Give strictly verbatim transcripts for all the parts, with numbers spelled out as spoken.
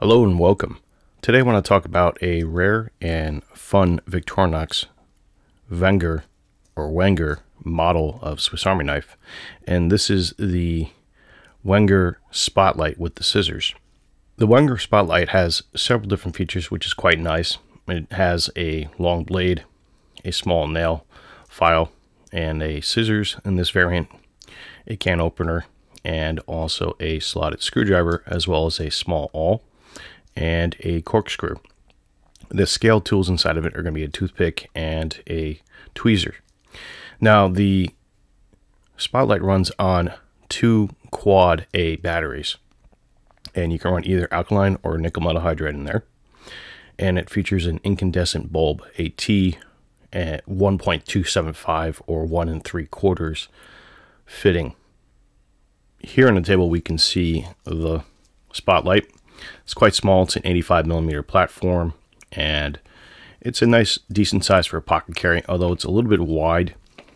Hello and welcome. Today I want to talk about a rare and fun Victorinox Wenger or Wenger model of Swiss Army knife. And this is the Wenger Spotlight with the scissors. The Wenger Spotlight has several different features, which is quite nice. It has a long blade, a small nail file, and a scissors in this variant, a can opener, and also a slotted screwdriver, as well as a small awl and a corkscrew. The scale tools inside of it are going to be a toothpick and a tweezer. Now the Spotlight runs on two quad A batteries, and you can run either alkaline or nickel metal hydride in there. And it features an incandescent bulb, a T one point two seven five or one and three quarters fitting. Here on the table we can see the Spotlight. It's quite small. It's an eighty-five millimeter platform, and it's a nice, decent size for a pocket carry, although it's a little bit wide.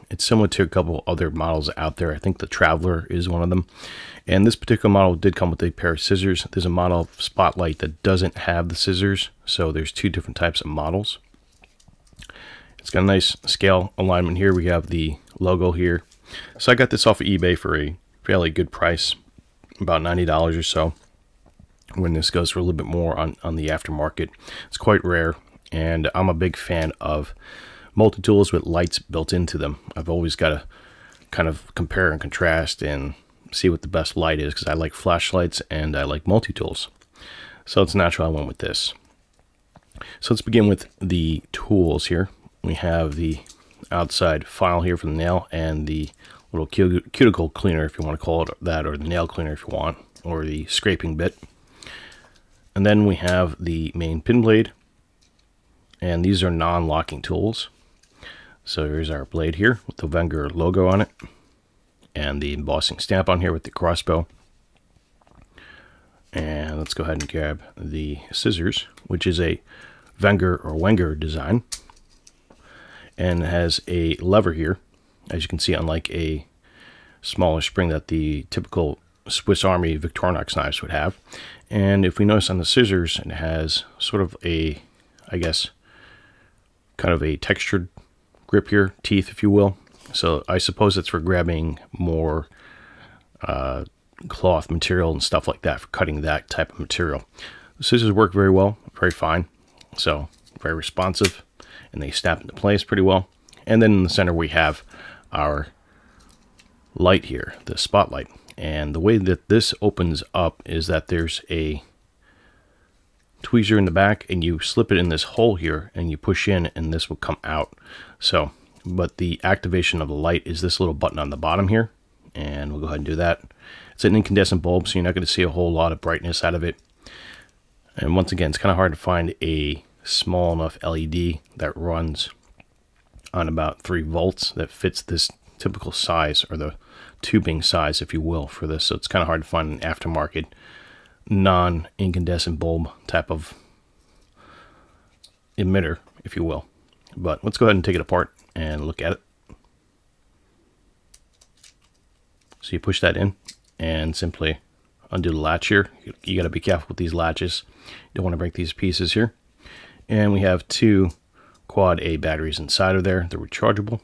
It's similar to a couple other models out there. I think the Traveler is one of them. And this particular model did come with a pair of scissors. There's a model of Spotlight that doesn't have the scissors, so there's two different types of models. It's got a nice scale alignment here. We have the logo here. So I got this off of eBay for a fairly good price, about ninety dollars or so. When this goes for a little bit more on, on the aftermarket. It's quite rare, and I'm a big fan of multi-tools with lights built into them. I've always got to kind of compare and contrast and see what the best light is, because I like flashlights and I like multi-tools. So it's natural I went with this. So let's begin with the tools here. We have the outside file here for the nail and the little cuticle cleaner, if you want to call it that, or the nail cleaner if you want, or the scraping bit. And then we have the main pin blade, and these are non-locking tools. So here's our blade here with the Wenger logo on it and the embossing stamp on here with the crossbow. And let's go ahead and grab the scissors, which is a Wenger or Wenger design, and has a lever here, as you can see, unlike a smaller spring that the typical Swiss Army Victorinox knives would have. And if we notice on the scissors, it has sort of a, I guess, kind of a textured grip here, teeth, if you will. So I suppose it's for grabbing more uh, cloth material and stuff like that, for cutting that type of material. The scissors work very well, very fine. So very responsive, and they snap into place pretty well. And then in the center, we have our light here, the Spotlight. And the way that this opens up is that there's a tweezer in the back, and you slip it in this hole here and you push in, and this will come out. So, but the activation of the light is this little button on the bottom here, and we'll go ahead and do that. It's an incandescent bulb, so you're not going to see a whole lot of brightness out of it. And once again, it's kind of hard to find a small enough L E D that runs on about three volts that fits this typical size, or the tubing size, if you will, for this. So it's kind of hard to find an aftermarket non-incandescent bulb type of emitter, if you will. But let's go ahead and take it apart and look at it. So you push that in and simply undo the latch here. You got to be careful with these latches. You don't want to break these pieces here. And we have two quad A batteries inside of there. They're rechargeable.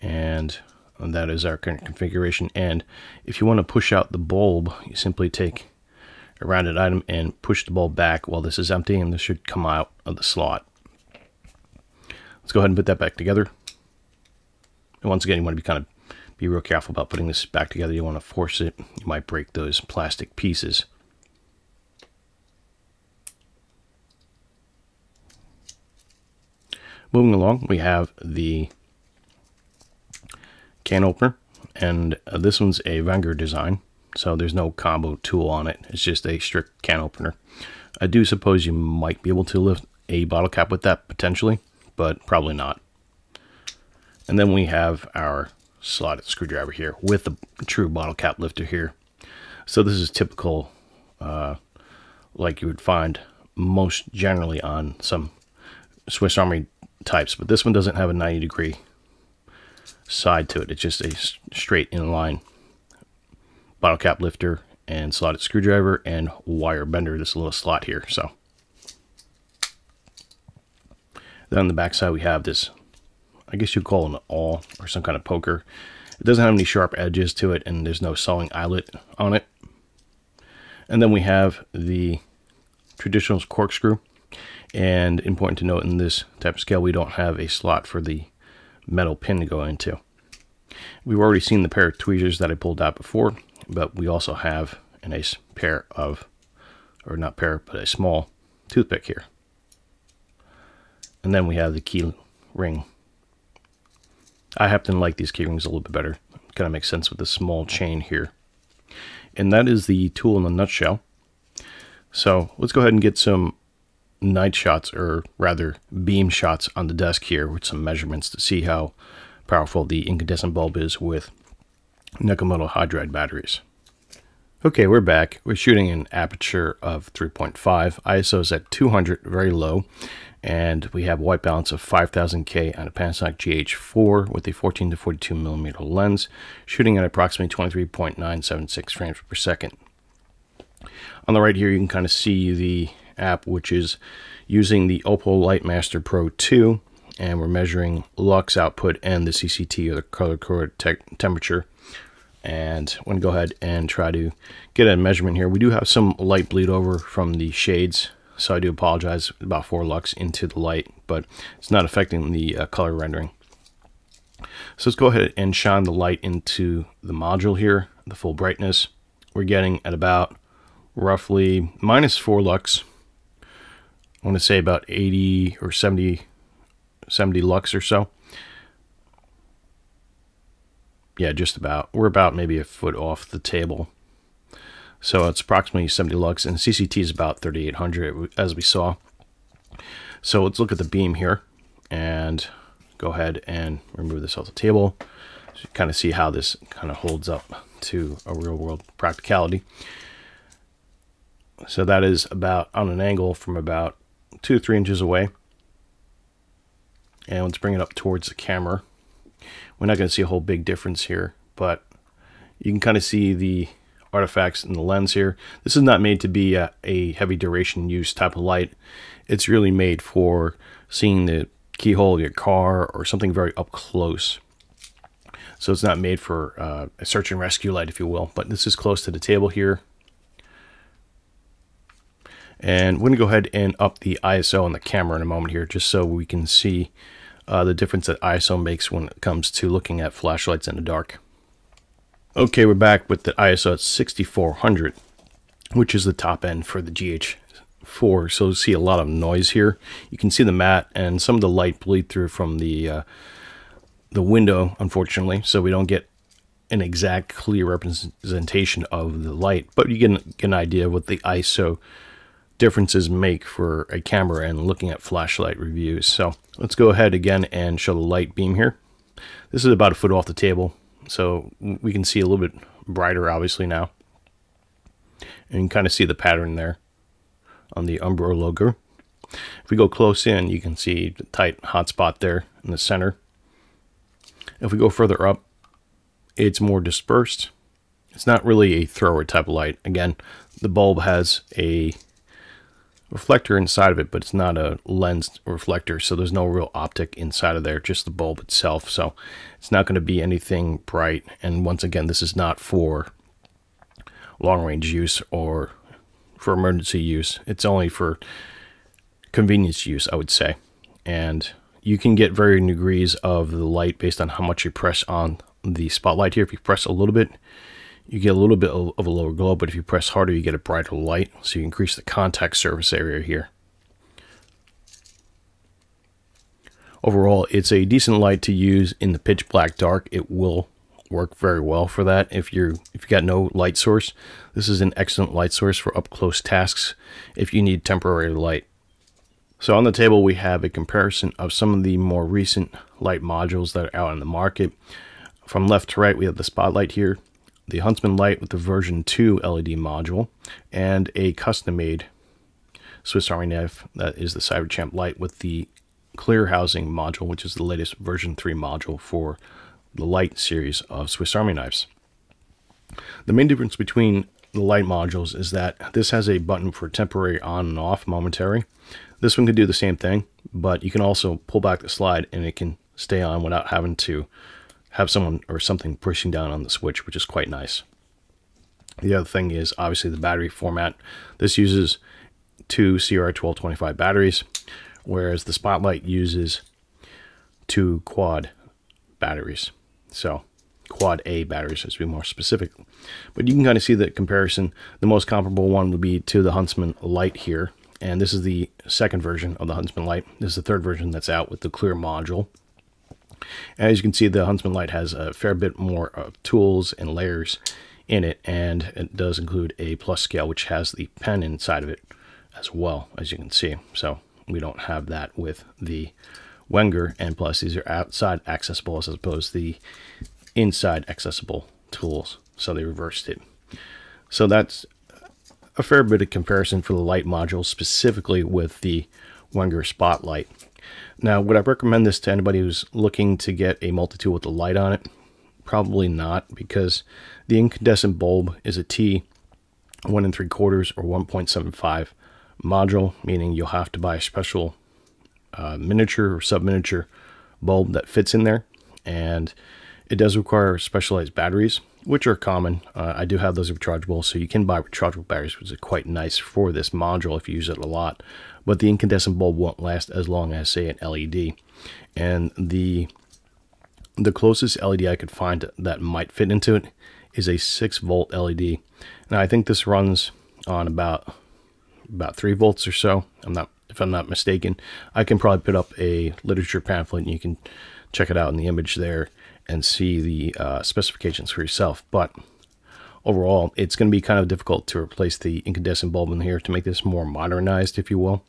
And that is our current configuration. And if you want to push out the bulb, you simply take a rounded item and push the bulb back while this is empty, and this should come out of the slot. Let's go ahead and put that back together. And once again, you want to be kind of be real careful about putting this back together. You want to force it. You might break those plastic pieces. Moving along, we have the can opener, and uh, this one's a Wenger design, so there's no combo tool on it. It's just a strict can opener. I do suppose you might be able to lift a bottle cap with that potentially, but probably not. And then we have our slotted screwdriver here with the true bottle cap lifter here. So this is typical, uh, like you would find most generally on some Swiss Army types, but this one doesn't have a ninety degree side to it. It's just a straight inline bottle cap lifter and slotted screwdriver and wire bender, this little slot here. So then on the back side we have this, I guess you'd call an awl or some kind of poker. It doesn't have any sharp edges to it, and there's no sawing eyelet on it. And then we have the traditional corkscrew. And important to note, in this type of scale, we don't have a slot for the metal pin to go into. We've already seen the pair of tweezers that I pulled out before, but we also have a nice pair of, or not pair, but a small toothpick here. And then we have the key ring. I happen to like these key rings a little bit better. It kind of makes sense with the small chain here. And that is the tool in a nutshell. So let's go ahead and get some night shots, or rather beam shots, on the desk here with some measurements to see how powerful the incandescent bulb is with nickel metal hydride batteries. Okay, we're back. We're shooting an aperture of three point five. I S O is at two hundred, very low. And we have a white balance of five thousand K on a Panasonic G H four with a fourteen to forty-two millimeter lens, shooting at approximately twenty-three point nine seven six frames per second. On the right here, you can kind of see the app, which is using the Opal Light Master Pro two, and we're measuring lux output and the C C T, or the color code temperature. And I'm going to go ahead and try to get a measurement here. We do have some light bleed over from the shades, so I do apologize about four lux into the light, but it's not affecting the uh, color rendering. So let's go ahead and shine the light into the module here, the full brightness. We're getting at about roughly minus four lux. I want to say about eighty or seventy, seventy lux or so. Yeah, just about. We're about maybe a foot off the table. So it's approximately seventy lux, and C C T is about thirty-eight hundred, as we saw. So let's look at the beam here and go ahead and remove this off the table. So you kind of see how this kind of holds up to a real world practicality. So that is about on an angle from about two to three inches away. And let's bring it up towards the camera. We're not going to see a whole big difference here, but you can kind of see the artifacts in the lens here. This is not made to be a, a heavy duration use type of light. It's really made for seeing the keyhole of your car or something very up close. So it's not made for uh, a search and rescue light, if you will, but this is close to the table here. And we're going to go ahead and up the I S O on the camera in a moment here, just so we can see Uh, the difference that I S O makes when it comes to looking at flashlights in the dark. Okay, we're back with the I S O at sixty-four hundred, which is the top end for the G H four. So you see a lot of noise here. You can see the matte and some of the light bleed through from the uh, the window, unfortunately. So we don't get an exact clear representation of the light, but you can get an idea of what the I S O differences make for a camera and looking at flashlight reviews. So let's go ahead again and show the light beam here. This is about a foot off the table, so we can see a little bit brighter obviously now. And you can kind of see the pattern there on the Umbro logo. If we go close in, you can see the tight hot spot there in the center. If we go further up, it's more dispersed. It's not really a thrower type of light. Again, the bulb has a reflector inside of it, but it's not a lens reflector, so there's no real optic inside of there, just the bulb itself. So it's not going to be anything bright, and once again, this is not for long-range use or for emergency use. It's only for convenience use, I would say. And you can get varying degrees of the light based on how much you press on the spotlight here. If you press a little bit, you get a little bit of a lower glow, but if you press harder, you get a brighter light. So you increase the contact surface area here. Overall, it's a decent light to use in the pitch black dark. It will work very well for that. If you're, if you got no light source, this is an excellent light source for up close tasks if you need temporary light. So on the table, we have a comparison of some of the more recent light modules that are out in the market. From left to right, we have the spotlight here, the Huntsman Lite with the version two L E D module, and a custom-made Swiss Army knife that is the CyberChamp Lite with the clear housing module, which is the latest version three module for the Lite series of Swiss Army knives. The main difference between the light modules is that this has a button for temporary on and off, momentary. This one can do the same thing, but you can also pull back the slide and it can stay on without having to have someone or something pushing down on the switch, which is quite nice. The other thing is obviously the battery format. This uses two C R twelve twenty-five batteries, whereas the Spotlight uses two quad batteries. So quad A batteries, to be more specific. But you can kind of see the comparison. The most comparable one would be to the Huntsman Lite here. And this is the second version of the Huntsman Lite. This is the third version that's out with the clear module. And as you can see, the Huntsman Lite has a fair bit more of tools and layers in it, and it does include a plus scale, which has the pen inside of it as well, as you can see. So we don't have that with the Wenger, and plus these are outside accessible as opposed to the inside accessible tools, so they reversed it. So that's a fair bit of comparison for the light module, specifically with the Wenger Spotlight. Now, would I recommend this to anybody who's looking to get a multi-tool with the light on it? Probably not, because the incandescent bulb is a T one and three quarters or one point seven five module, meaning you'll have to buy a special uh, miniature or sub-miniature bulb that fits in there, and it does require specialized batteries, which are common. Uh, I do have those rechargeable, so you can buy rechargeable batteries, which is quite nice for this module if you use it a lot. But the incandescent bulb won't last as long as, say, an L E D. And the, the closest L E D I could find that might fit into it is a six volt L E D. And I think this runs on about, about three volts or so. I'm not, if I'm not mistaken. I can probably put up a literature pamphlet, and you can check it out in the image there and see the uh, specifications for yourself. But overall, it's going to be kind of difficult to replace the incandescent bulb in here to make this more modernized, if you will.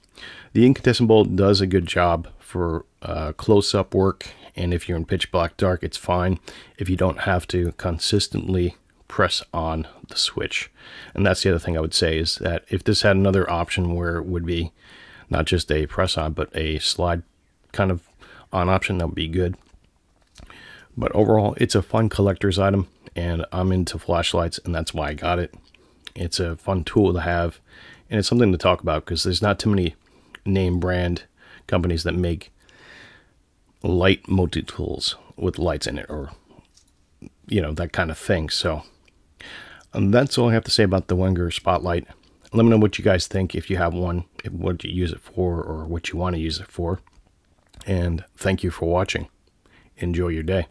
The incandescent bulb does a good job for uh, close-up work, and if you're in pitch black dark, it's fine if you don't have to consistently press on the switch. And that's the other thing I would say, is that if this had another option where it would be not just a press on, but a slide kind of on option, that would be good. But overall, it's a fun collector's item, and I'm into flashlights, and that's why I got it. It's a fun tool to have, and it's something to talk about, because there's not too many name brand companies that make light multi-tools with lights in it, or, you know, that kind of thing. So and that's all I have to say about the Wenger Spotlight. Let me know what you guys think, if you have one, what you use it for, or what you want to use it for. And thank you for watching. Enjoy your day.